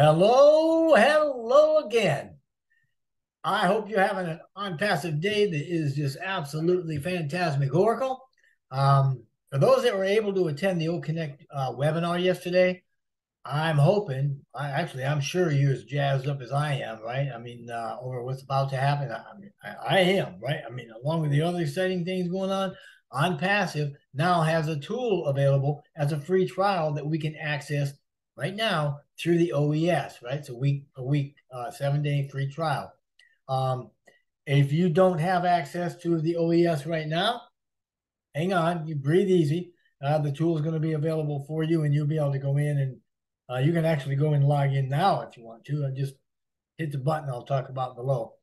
Hello again. I hope you're having an ONPASSIVE day that is just absolutely fantasmagorical. For those that were able to attend the OConnect webinar yesterday, I'm hoping, I'm sure you're as jazzed up as I am, right? I mean, over what's about to happen. I am, right? I mean, along with the other exciting things going on, ONPASSIVE now has a tool available as a free trial that we can access right now through the OES, right? It's a 7-day free trial. If you don't have access to the OES right now, hang on, you breathe easy. The tool is going to be available for you, and you'll be able to go in and you can actually go and log in now if you want to. And just hit the button I'll talk about below.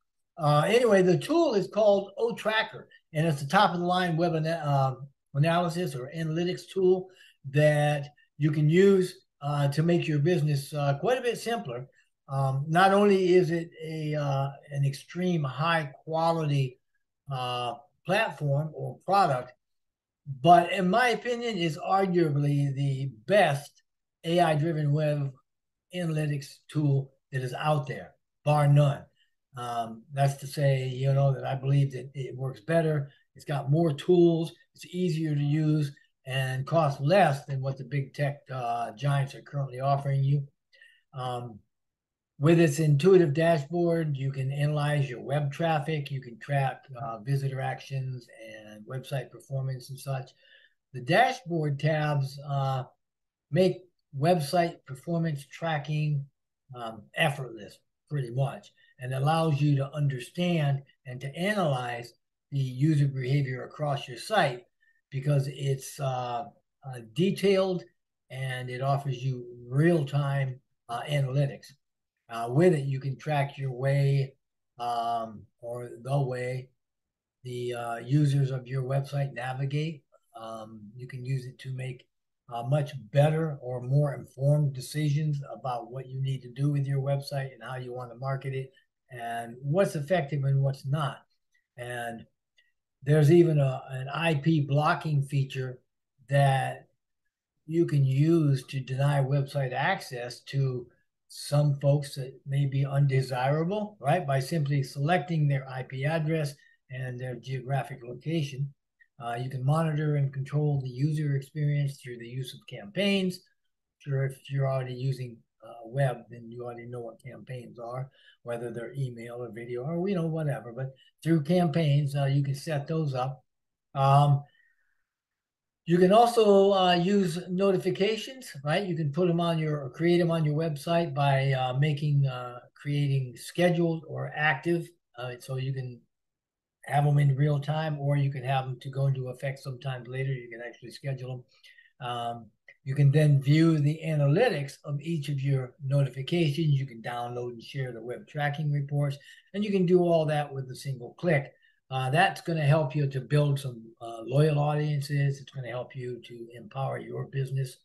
Anyway, the tool is called O-Tracker, and it's the top-of-the-line web analysis or analytics tool that you can use to make your business quite a bit simpler. Not only is it an extreme high-quality platform or product, but in my opinion, is arguably the best AI-driven web analytics tool that is out there, bar none. That's to say, you know, that I believe that it works better. It's got more tools. It's easier to use and costs less than what the big tech giants are currently offering you. With its intuitive dashboard, you can analyze your web traffic. You can track visitor actions and website performance and such. The dashboard tabs make website performance tracking effortless, pretty much, and allows you to understand and to analyze the user behavior across your site, because it's detailed and it offers you real-time analytics. With it, you can track your way or the way the users of your website navigate. You can use it to make much better or more informed decisions about what you need to do with your website and how you want to market it and what's effective and what's not. And there's even an IP blocking feature that you can use to deny website access to some folks that may be undesirable, right? By simply selecting their IP address and their geographic location. You can monitor and control the user experience through the use of campaigns. Sure, if you're already using web, then you already know what campaigns are, whether they're email or video or, you know, whatever. But through campaigns, you can set those up. You can also use notifications, right? You can put them on your, or create them on your website by creating scheduled or active. So you can have them in real time, or you can have them to go into effect sometime later. You can actually schedule them. You can then view the analytics of each of your notifications. You can download and share the web tracking reports, and you can do all that with a single click. That's going to help you to build some loyal audiences. It's going to help you to empower your business.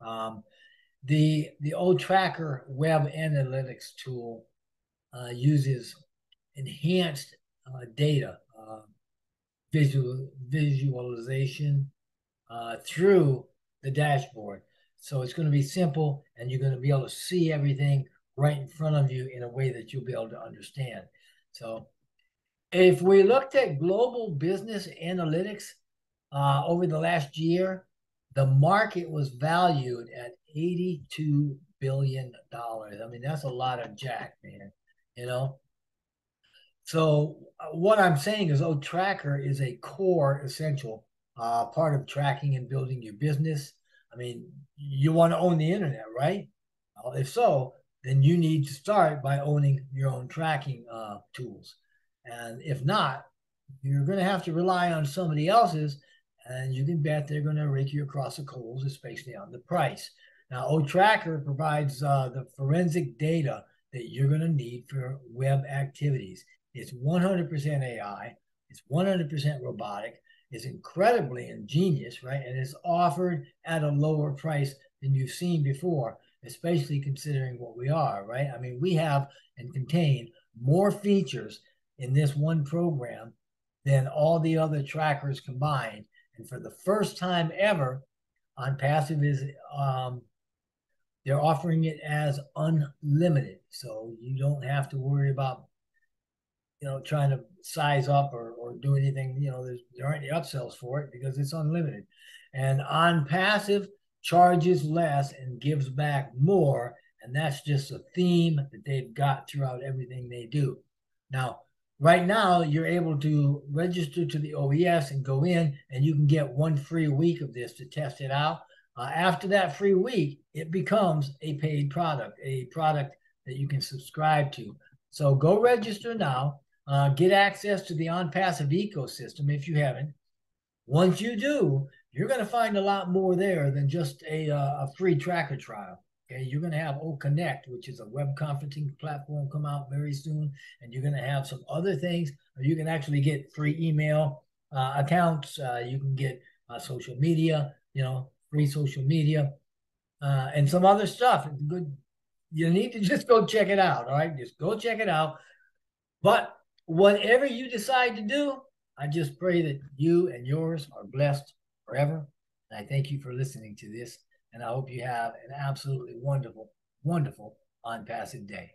The O-Tracker web analytics tool uses enhanced data visualization through the dashboard. So it's going to be simple, and you're going to be able to see everything right in front of you in a way that you'll be able to understand. So if we looked at global business analytics over the last year, the market was valued at $82 billion. I mean, that's a lot of jack, man, you know? So what I'm saying is O-Tracker is a core essential part of tracking and building your business. I mean, you want to own the internet, right? Well, if so, then you need to start by owning your own tracking tools. And if not, you're going to have to rely on somebody else's, and you can bet they're going to rake you across the coals, especially on the price. Now, O-Tracker provides the forensic data that you're going to need for web activities. It's 100% AI. It's 100% robotic. It's incredibly ingenious, right? And it's offered at a lower price than you've seen before, especially considering what we are, right? I mean, we have and contain more features in this one program than all the other trackers combined. And for the first time ever, ONPASSIVE is They're offering it as unlimited, so you don't have to worry about, you know, trying to size up or do anything. You know, there aren't any upsells for it because it's unlimited. And ONPASSIVE charges less and gives back more, and that's just a theme that they've got throughout everything they do. Now, right now, you're able to register to the OES and go in, and you can get one free week of this to test it out. After that free week, it becomes a paid product, a product that you can subscribe to. So go register now. Get access to the ONPASSIVE ecosystem if you haven't. Once you do, you're going to find a lot more there than just a free tracker trial. Okay, you're going to have OConnect, which is a web conferencing platform, come out very soon, and you're going to have some other things. You can actually get free email accounts. You can get social media, you know, free social media, and some other stuff. It's good. You need to just go check it out. All right, just go check it out. But whatever you decide to do, I just pray that you and yours are blessed forever. And I thank you for listening to this. And I hope you have an absolutely wonderful, wonderful ONPASSIVE day.